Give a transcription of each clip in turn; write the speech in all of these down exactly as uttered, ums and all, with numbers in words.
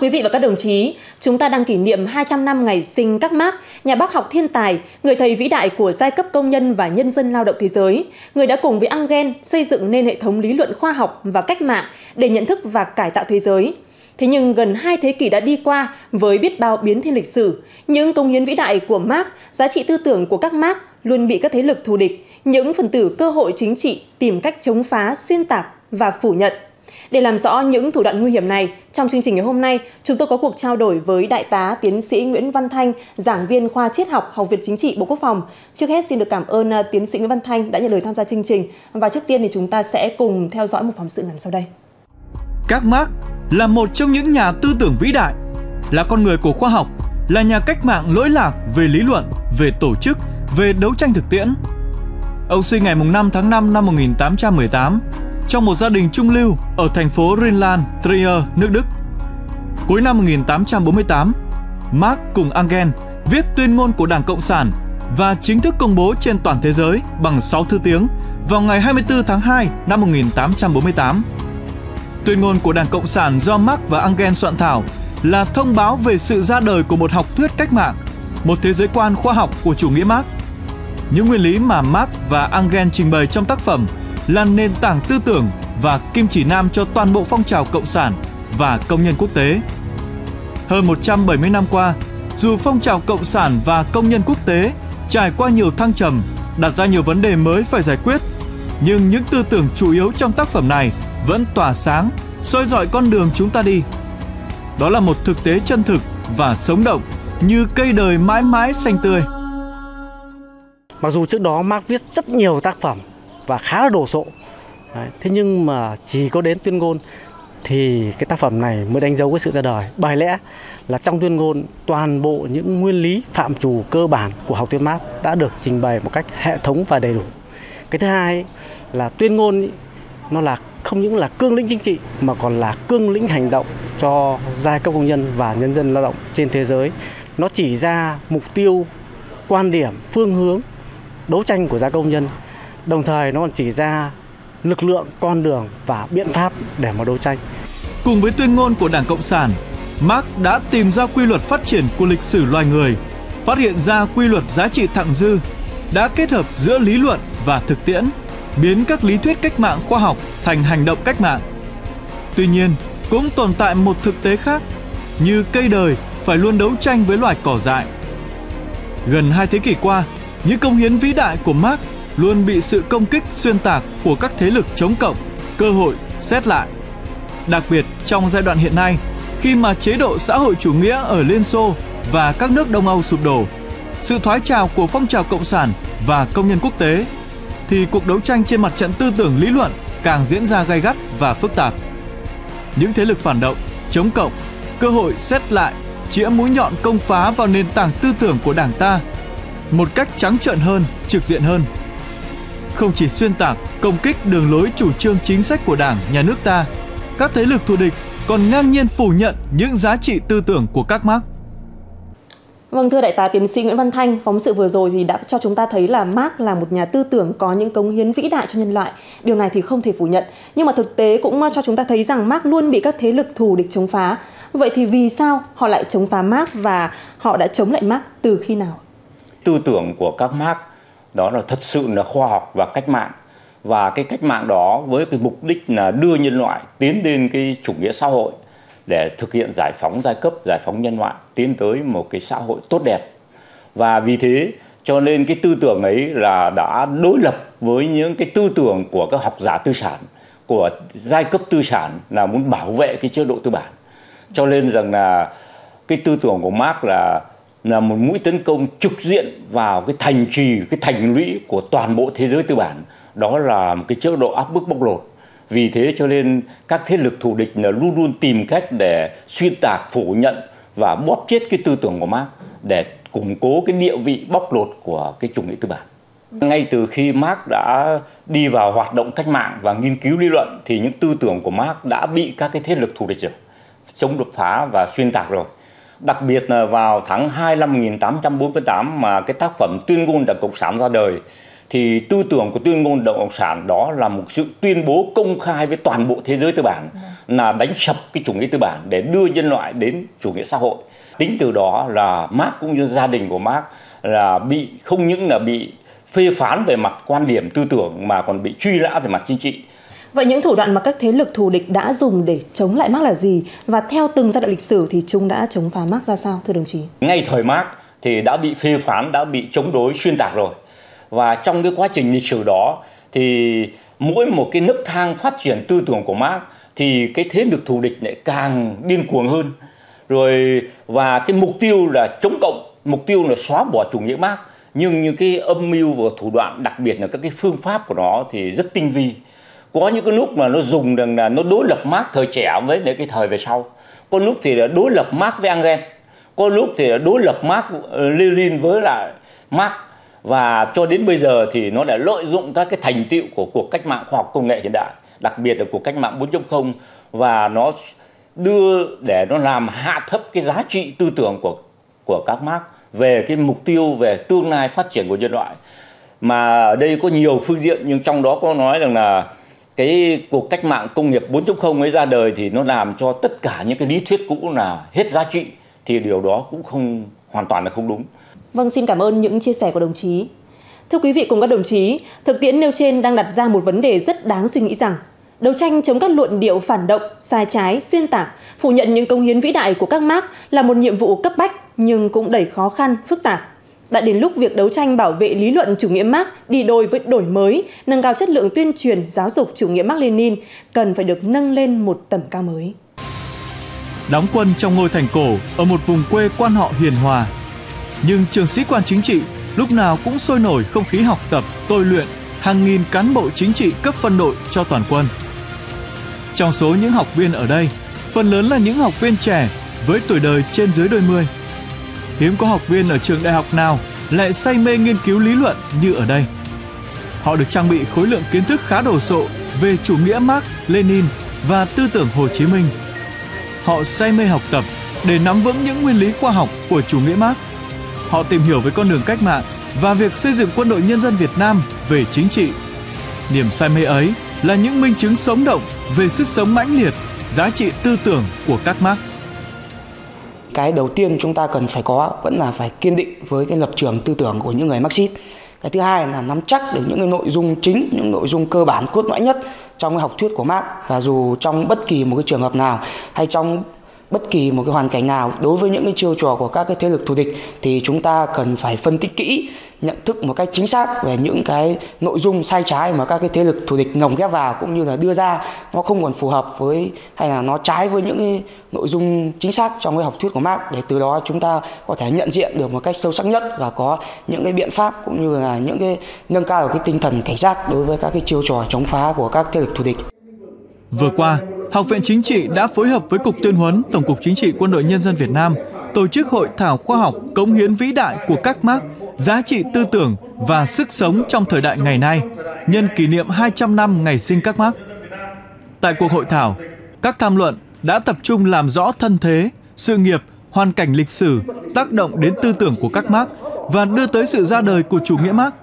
quý vị và các đồng chí, chúng ta đang kỷ niệm hai trăm năm ngày sinh Các Mác, nhà bác học thiên tài, người thầy vĩ đại của giai cấp công nhân và nhân dân lao động thế giới, người đã cùng với Ăngghen xây dựng nên hệ thống lý luận khoa học và cách mạng để nhận thức và cải tạo thế giới. Thế nhưng gần hai thế kỷ đã đi qua với biết bao biến thiên lịch sử, những công hiến vĩ đại của Mác, giá trị tư tưởng của các Mác luôn bị các thế lực thù địch, những phần tử cơ hội chính trị tìm cách chống phá, xuyên tạc và phủ nhận. Để làm rõ những thủ đoạn nguy hiểm này, trong chương trình ngày hôm nay, chúng tôi có cuộc trao đổi với Đại tá Tiến sĩ Nguyễn Văn Thanh, giảng viên khoa Triết học, Học viện Chính trị, Bộ Quốc phòng. Trước hết xin được cảm ơn Tiến sĩ Nguyễn Văn Thanh đã nhận lời tham gia chương trình. Và trước tiên thì chúng ta sẽ cùng theo dõi một phóng sự ngắn sau đây. Các Mác là một trong những nhà tư tưởng vĩ đại, là con người của khoa học, là nhà cách mạng lỗi lạc về lý luận, về tổ chức, về đấu tranh thực tiễn. Ông sinh ngày mùng năm tháng năm năm một nghìn tám trăm mười tám trong một gia đình trung lưu ở thành phố Rheinland, Trier, nước Đức. Cuối năm một nghìn tám trăm bốn mươi tám, Mác cùng Ăngghen viết tuyên ngôn của Đảng Cộng sản và chính thức công bố trên toàn thế giới bằng sáu thứ tiếng vào ngày hai mươi tư tháng hai năm một nghìn tám trăm bốn mươi tám. Tuyên ngôn của Đảng Cộng sản do Mác và Ăngghen soạn thảo là thông báo về sự ra đời của một học thuyết cách mạng, một thế giới quan khoa học của chủ nghĩa Mác. Những nguyên lý mà Mác và Ăngghen trình bày trong tác phẩm là nền tảng tư tưởng và kim chỉ nam cho toàn bộ phong trào cộng sản và công nhân quốc tế. Hơn một trăm bảy mươi năm qua, dù phong trào cộng sản và công nhân quốc tế trải qua nhiều thăng trầm, đặt ra nhiều vấn đề mới phải giải quyết, nhưng những tư tưởng chủ yếu trong tác phẩm này vẫn tỏa sáng, soi rọi con đường chúng ta đi. Đó là một thực tế chân thực và sống động, như cây đời mãi mãi xanh tươi. Mặc dù trước đó Mác viết rất nhiều tác phẩm và khá là đồ sộ, đấy, thế nhưng mà chỉ có đến tuyên ngôn thì cái tác phẩm này mới đánh dấu cái sự ra đời. Bởi lẽ là trong tuyên ngôn, toàn bộ những nguyên lý phạm trù cơ bản của học thuyết Mác đã được trình bày một cách hệ thống và đầy đủ. Cái thứ hai là tuyên ngôn nó là không những là cương lĩnh chính trị mà còn là cương lĩnh hành động cho giai cấp công nhân và nhân dân lao động trên thế giới. Nó chỉ ra mục tiêu, quan điểm, phương hướng đấu tranh của giai cấp công nhân, đồng thời nó còn chỉ ra lực lượng, con đường và biện pháp để mà đấu tranh. Cùng với tuyên ngôn của Đảng Cộng sản, Mác đã tìm ra quy luật phát triển của lịch sử loài người, phát hiện ra quy luật giá trị thặng dư, đã kết hợp giữa lý luận và thực tiễn, biến các lý thuyết cách mạng khoa học thành hành động cách mạng. Tuy nhiên, cũng tồn tại một thực tế khác, như cây đời phải luôn đấu tranh với loài cỏ dại. Gần hai thế kỷ qua, những công hiến vĩ đại của Mác luôn bị sự công kích xuyên tạc của các thế lực chống cộng, cơ hội, xét lại. Đặc biệt trong giai đoạn hiện nay, khi mà chế độ xã hội chủ nghĩa ở Liên Xô và các nước Đông Âu sụp đổ, sự thoái trào của phong trào cộng sản và công nhân quốc tế, thì cuộc đấu tranh trên mặt trận tư tưởng lý luận càng diễn ra gay gắt và phức tạp. Những thế lực phản động, chống cộng, cơ hội xét lại chĩa mũi nhọn công phá vào nền tảng tư tưởng của Đảng ta một cách trắng trợn hơn, trực diện hơn. Không chỉ xuyên tạc, công kích đường lối chủ trương chính sách của Đảng, nhà nước ta, các thế lực thù địch còn ngang nhiên phủ nhận những giá trị tư tưởng của các Mác. Vâng, thưa Đại tá Tiến sĩ Nguyễn Văn Thanh, phóng sự vừa rồi thì đã cho chúng ta thấy là Mác là một nhà tư tưởng có những cống hiến vĩ đại cho nhân loại. Điều này thì không thể phủ nhận. Nhưng mà thực tế cũng cho chúng ta thấy rằng Mác luôn bị các thế lực thù địch chống phá. Vậy thì vì sao họ lại chống phá Mác và họ đã chống lại Mác từ khi nào? Tư tưởng của các Mác đó là thật sự là khoa học và cách mạng. Và cái cách mạng đó với cái mục đích là đưa nhân loại tiến đến cái chủ nghĩa xã hội, để thực hiện giải phóng giai cấp, giải phóng nhân loại, tiến tới một cái xã hội tốt đẹp. Và vì thế cho nên cái tư tưởng ấy là đã đối lập với những cái tư tưởng của các học giả tư sản, của giai cấp tư sản, là muốn bảo vệ cái chế độ tư bản. Cho nên rằng là cái tư tưởng của Mác là là một mũi tấn công trực diện vào cái thành trì, cái thành lũy của toàn bộ thế giới tư bản. Đó là một cái chế độ áp bức bóc lột. Vì thế cho nên các thế lực thù địch là luôn luôn tìm cách để xuyên tạc, phủ nhận và bóp chết cái tư tưởng của Mác để củng cố cái địa vị bóc lột của cái chủ nghĩa tư bản. Ngay từ khi Mác đã đi vào hoạt động cách mạng và nghiên cứu lý luận thì những tư tưởng của Mác đã bị các cái thế lực thù địch chống đột phá và xuyên tạc rồi. Đặc biệt là vào tháng hai năm một nghìn tám trăm bốn mươi tám mà cái tác phẩm Tuyên ngôn Đảng Cộng sản ra đời thì tư tưởng của tuyên ngôn Đảng Cộng sản đó là một sự tuyên bố công khai với toàn bộ thế giới tư bản là đánh sập cái chủ nghĩa tư bản để đưa nhân loại đến chủ nghĩa xã hội. Tính từ đó là Mác cũng như gia đình của Mác là bị không những là bị phê phán về mặt quan điểm tư tưởng mà còn bị truy lã về mặt chính trị. Vậy những thủ đoạn mà các thế lực thù địch đã dùng để chống lại Mác là gì? Và theo từng giai đoạn lịch sử thì chúng đã chống phá Mác ra sao, thưa đồng chí? Ngay thời Mác thì đã bị phê phán, đã bị chống đối, xuyên tạc rồi. Và trong cái quá trình lịch sử đó thì mỗi một cái nấc thang phát triển tư tưởng của Mác thì cái thế lực thù địch lại càng điên cuồng hơn. Rồi và cái mục tiêu là chống cộng, mục tiêu là xóa bỏ chủ nghĩa Mác. Nhưng như cái âm mưu và thủ đoạn, đặc biệt là các cái phương pháp của nó thì rất tinh vi. Có những cái lúc mà nó dùng rằng là nó đối lập Mác thời trẻ với cái thời về sau. Có lúc thì là đối lập Mác với Ăngghen. Có lúc thì là đối lập Mác, Lenin với lại Mác. Và cho đến bây giờ thì nó đã lợi dụng các cái thành tựu của cuộc cách mạng khoa học công nghệ hiện đại, đặc biệt là cuộc cách mạng bốn chấm không, và nó đưa để nó làm hạ thấp cái giá trị tư tưởng của của các Mác về cái mục tiêu về tương lai phát triển của nhân loại. Mà ở đây có nhiều phương diện, nhưng trong đó có nói rằng là cái cuộc cách mạng công nghiệp bốn chấm không ấy ra đời thì nó làm cho tất cả những cái lý thuyết cũ là hết giá trị, thì điều đó cũng không hoàn toàn là không đúng. Vâng, xin cảm ơn những chia sẻ của đồng chí. Thưa quý vị cùng các đồng chí, thực tiễn nêu trên đang đặt ra một vấn đề rất đáng suy nghĩ rằng đấu tranh chống các luận điệu phản động, sai trái, xuyên tạc, phủ nhận những cống hiến vĩ đại của các Mác là một nhiệm vụ cấp bách nhưng cũng đầy khó khăn, phức tạp. Đã đến lúc việc đấu tranh bảo vệ lý luận chủ nghĩa Mác đi đôi với đổi mới, nâng cao chất lượng tuyên truyền giáo dục chủ nghĩa Mác-Lênin cần phải được nâng lên một tầm cao mới. Đóng quân trong ngôi thành cổ ở một vùng quê quan họ hiền hòa, nhưng trường sĩ quan chính trị lúc nào cũng sôi nổi không khí học tập, tôi luyện hàng nghìn cán bộ chính trị cấp phân đội cho toàn quân. Trong số những học viên ở đây, phần lớn là những học viên trẻ với tuổi đời trên dưới đôi mươi. Hiếm có học viên ở trường đại học nào lại say mê nghiên cứu lý luận như ở đây. Họ được trang bị khối lượng kiến thức khá đồ sộ về chủ nghĩa Mác, Lenin và tư tưởng Hồ Chí Minh. Họ say mê học tập để nắm vững những nguyên lý khoa học của chủ nghĩa Mác. Họ tìm hiểu về con đường cách mạng và việc xây dựng quân đội nhân dân Việt Nam về chính trị. Niềm say mê ấy là những minh chứng sống động về sức sống mãnh liệt, giá trị tư tưởng của các Mác. Cái đầu tiên chúng ta cần phải có vẫn là phải kiên định với cái lập trường tư tưởng của những người Marxist. Cái thứ hai là nắm chắc được những cái nội dung chính, những nội dung cơ bản cốt lõi nhất trong cái học thuyết của Mác, và dù trong bất kỳ một cái trường hợp nào hay trong bất kỳ một cái hoàn cảnh nào, đối với những cái chiêu trò của các cái thế lực thù địch thì chúng ta cần phải phân tích kỹ, nhận thức một cách chính xác về những cái nội dung sai trái mà các cái thế lực thù địch lồng ghép vào, cũng như là đưa ra nó không còn phù hợp với hay là nó trái với những cái nội dung chính xác trong cái học thuyết của Mác, để từ đó chúng ta có thể nhận diện được một cách sâu sắc nhất và có những cái biện pháp cũng như là những cái nâng cao cái tinh thần cảnh giác đối với các cái chiêu trò chống phá của các thế lực thù địch. Vừa qua, Học viện Chính trị đã phối hợp với Cục Tuyên huấn Tổng cục Chính trị Quân đội Nhân dân Việt Nam tổ chức hội thảo khoa học cống hiến vĩ đại của các Mác, giá trị tư tưởng và sức sống trong thời đại ngày nay, nhân kỷ niệm hai trăm năm ngày sinh các Mác. Tại cuộc hội thảo, các tham luận đã tập trung làm rõ thân thế, sự nghiệp, hoàn cảnh lịch sử, tác động đến tư tưởng của các Mác và đưa tới sự ra đời của chủ nghĩa Mác.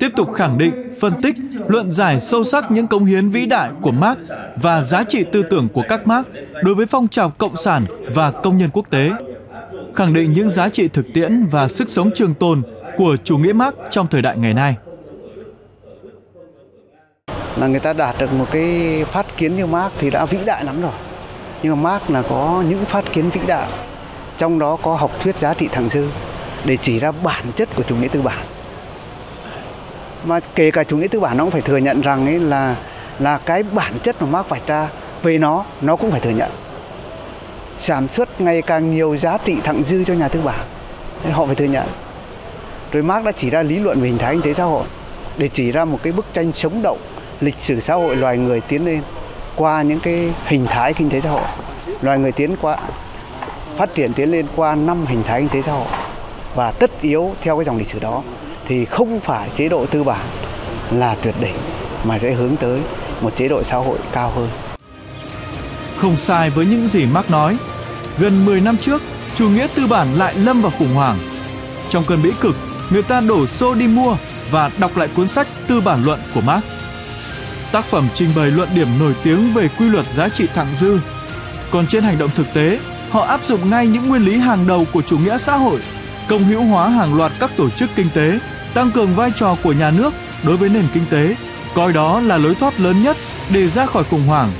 Tiếp tục khẳng định, phân tích, luận giải sâu sắc những cống hiến vĩ đại của Mác và giá trị tư tưởng của các Mác đối với phong trào cộng sản và công nhân quốc tế. Khẳng định những giá trị thực tiễn và sức sống trường tồn của chủ nghĩa Mác trong thời đại ngày nay. Là người ta đạt được một cái phát kiến như Mác thì đã vĩ đại lắm rồi. Nhưng mà Mác là có những phát kiến vĩ đại, trong đó có học thuyết giá trị thẳng dư để chỉ ra bản chất của chủ nghĩa tư bản. Mà kể cả chủ nghĩa tư bản nó cũng phải thừa nhận rằng ấy là là cái bản chất mà Mác vạch ra về nó, nó cũng phải thừa nhận. Sản xuất ngày càng nhiều giá trị thặng dư cho nhà tư bản, họ phải thừa nhận. Rồi Mác đã chỉ ra lý luận về hình thái kinh tế xã hội để chỉ ra một cái bức tranh sống động lịch sử xã hội loài người tiến lên qua những cái hình thái kinh tế xã hội. Loài người tiến qua phát triển tiến lên qua năm hình thái kinh tế xã hội, và tất yếu theo cái dòng lịch sử đó thì không phải chế độ tư bản là tuyệt đỉnh mà sẽ hướng tới một chế độ xã hội cao hơn. Không sai với những gì Mác nói, gần mười năm trước, chủ nghĩa tư bản lại lâm vào khủng hoảng. Trong cơn bĩ cực, người ta đổ xô đi mua và đọc lại cuốn sách Tư bản luận của Mác. Tác phẩm trình bày luận điểm nổi tiếng về quy luật giá trị thặng dư. Còn trên hành động thực tế, họ áp dụng ngay những nguyên lý hàng đầu của chủ nghĩa xã hội, công hữu hóa hàng loạt các tổ chức kinh tế, tăng cường vai trò của nhà nước đối với nền kinh tế, coi đó là lối thoát lớn nhất để ra khỏi khủng hoảng.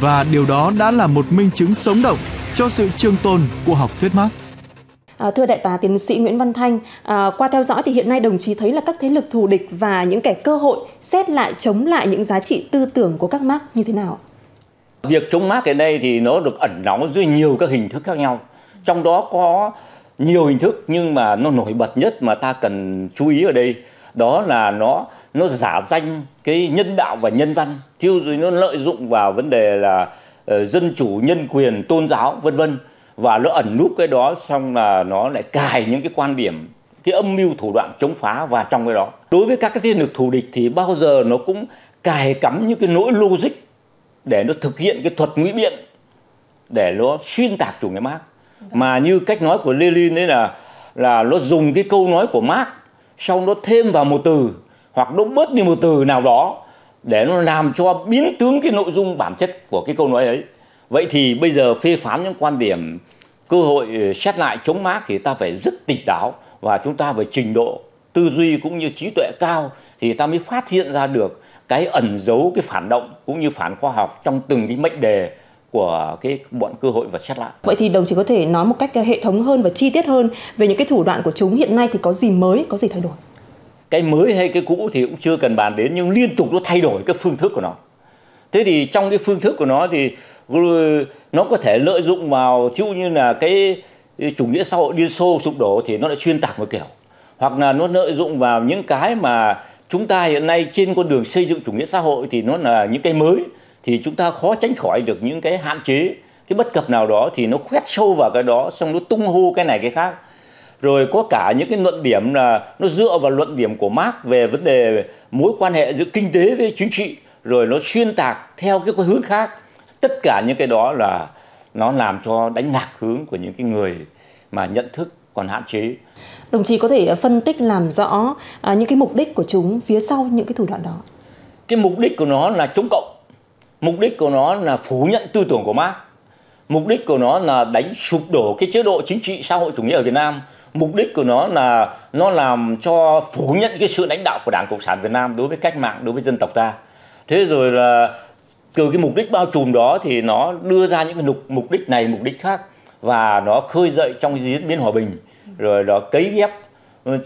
Và điều đó đã là một minh chứng sống động cho sự trường tồn của học thuyết Mác. À, thưa Đại tá Tiến sĩ Nguyễn Văn Thanh, à, qua theo dõi thì hiện nay đồng chí thấy là các thế lực thù địch và những kẻ cơ hội xét lại, chống lại những giá trị tư tưởng của các Mác như thế nào? Việc chống Mác hiện nay thì nó được ẩn náu dưới nhiều các hình thức khác nhau. Trong đó có nhiều hình thức nhưng mà nó nổi bật nhất mà ta cần chú ý ở đây, đó là nó nó giả danh cái nhân đạo và nhân văn, thiêu rồi nó lợi dụng vào vấn đề là uh, dân chủ, nhân quyền, tôn giáo, vân vân, và nó ẩn núp cái đó, xong là nó lại cài những cái quan điểm, cái âm mưu thủ đoạn chống phá vào trong cái đó. Đối với các cái thế lực thù địch thì bao giờ nó cũng cài cắm những cái nỗi logic để nó thực hiện cái thuật ngụy biện, để nó xuyên tạc chủ nghĩa Mác. Mà như cách nói của Lenin đấy là là nó dùng cái câu nói của Mác, xong nó thêm vào một từ hoặc nó bớt đi một từ nào đó để nó làm cho biến tướng cái nội dung bản chất của cái câu nói ấy. Vậy thì bây giờ phê phán những quan điểm cơ hội xét lại chống Mác thì ta phải rất tỉnh táo, và chúng ta phải trình độ tư duy cũng như trí tuệ cao thì ta mới phát hiện ra được cái ẩn giấu, cái phản động cũng như phản khoa học trong từng cái mệnh đề của cái bọn cơ hội và xét lại. Vậy thì đồng chí có thể nói một cách hệ thống hơn và chi tiết hơn về những cái thủ đoạn của chúng hiện nay thì có gì mới, có gì thay đổi? Cái mới hay cái cũ thì cũng chưa cần bàn đến, nhưng liên tục nó thay đổi cái phương thức của nó. Thế thì trong cái phương thức của nó thì nó có thể lợi dụng vào, thí dụ như là cái chủ nghĩa xã hội Liên Xô sụp đổ thì nó lại xuyên tạc một kiểu, hoặc là nó lợi dụng vào những cái mà chúng ta hiện nay trên con đường xây dựng chủ nghĩa xã hội thì nó là những cái mới, thì chúng ta khó tránh khỏi được những cái hạn chế, cái bất cập nào đó thì nó khoét sâu vào cái đó, xong nó tung hô cái này cái khác. Rồi có cả những cái luận điểm là nó dựa vào luận điểm của Mác về vấn đề mối quan hệ giữa kinh tế với chính trị, rồi nó xuyên tạc theo cái hướng khác. Tất cả những cái đó là nó làm cho đánh lạc hướng của những cái người mà nhận thức còn hạn chế. Đồng chí có thể phân tích làm rõ những cái mục đích của chúng phía sau những cái thủ đoạn đó. Cái mục đích của nó là chống cộng, mục đích của nó là phủ nhận tư tưởng của Mác, mục đích của nó là đánh sụp đổ cái chế độ chính trị xã hội chủ nghĩa ở Việt Nam, mục đích của nó là nó làm cho phủ nhận cái sự lãnh đạo của Đảng Cộng sản Việt Nam đối với cách mạng, đối với dân tộc ta. Thế rồi là từ cái mục đích bao trùm đó thì nó đưa ra những cái mục đích này, mục đích khác, và nó khơi dậy trong cái diễn biến hòa bình, rồi nó cấy ghép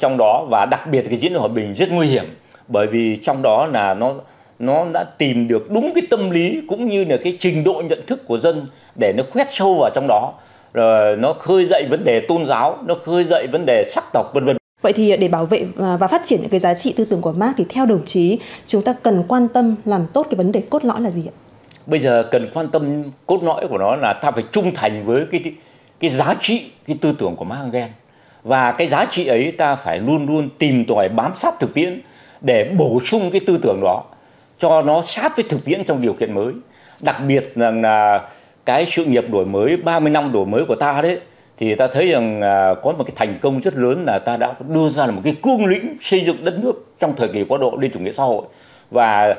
trong đó. Và đặc biệt cái diễn biến hòa bình rất nguy hiểm, bởi vì trong đó là nó nó đã tìm được đúng cái tâm lý cũng như là cái trình độ nhận thức của dân để nó khoét sâu vào trong đó, rồi nó khơi dậy vấn đề tôn giáo, nó khơi dậy vấn đề sắc tộc, vân vân. Vậy thì để bảo vệ và phát triển những cái giá trị tư tưởng của Mác thì theo đồng chí, chúng ta cần quan tâm làm tốt cái vấn đề cốt lõi là gì ạ? Bây giờ cần quan tâm cốt lõi của nó là ta phải trung thành với cái cái giá trị, cái tư tưởng của Mác Ăngghen, và cái giá trị ấy ta phải luôn luôn tìm tòi bám sát thực tiễn để bổ sung cái tư tưởng đó cho nó sát với thực tiễn trong điều kiện mới. Đặc biệt rằng là cái sự nghiệp đổi mới, ba mươi năm đổi mới của ta đấy, thì ta thấy rằng có một cái thành công rất lớn là ta đã đưa ra một cái cương lĩnh xây dựng đất nước trong thời kỳ quá độ lên chủ nghĩa xã hội, và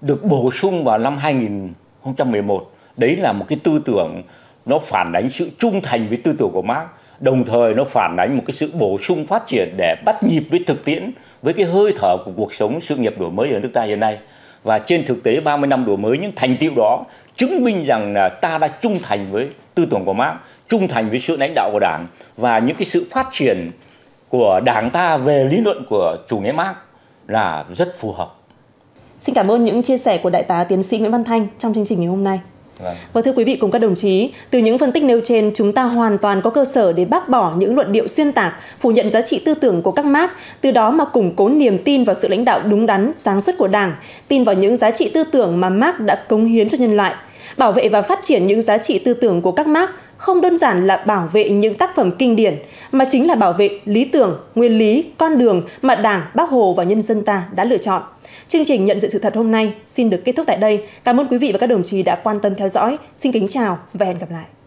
được bổ sung vào năm hai nghìn không trăm mười một. Đấy là một cái tư tưởng nó phản ánh sự trung thành với tư tưởng của Mác, đồng thời nó phản ánh một cái sự bổ sung phát triển để bắt nhịp với thực tiễn, với cái hơi thở của cuộc sống sự nghiệp đổi mới ở nước ta hiện nay. Và trên thực tế ba mươi năm đổi mới, những thành tựu đó chứng minh rằng là ta đã trung thành với tư tưởng của Mác, trung thành với sự lãnh đạo của Đảng, và những cái sự phát triển của Đảng ta về lý luận của chủ nghĩa Mác là rất phù hợp. Xin cảm ơn những chia sẻ của Đại tá Tiến sĩ Nguyễn Văn Thanh trong chương trình ngày hôm nay. Vâng. Và thưa quý vị cùng các đồng chí, từ những phân tích nêu trên, chúng ta hoàn toàn có cơ sở để bác bỏ những luận điệu xuyên tạc, phủ nhận giá trị tư tưởng của các Mác, từ đó mà củng cố niềm tin vào sự lãnh đạo đúng đắn, sáng suốt của Đảng, tin vào những giá trị tư tưởng mà Mác đã cống hiến cho nhân loại. Bảo vệ và phát triển những giá trị tư tưởng của các Mác không đơn giản là bảo vệ những tác phẩm kinh điển, mà chính là bảo vệ lý tưởng, nguyên lý, con đường mà Đảng, Bác Hồ và nhân dân ta đã lựa chọn. Chương trình Nhận diện sự thật hôm nay xin được kết thúc tại đây. Cảm ơn quý vị và các đồng chí đã quan tâm theo dõi. Xin kính chào và hẹn gặp lại.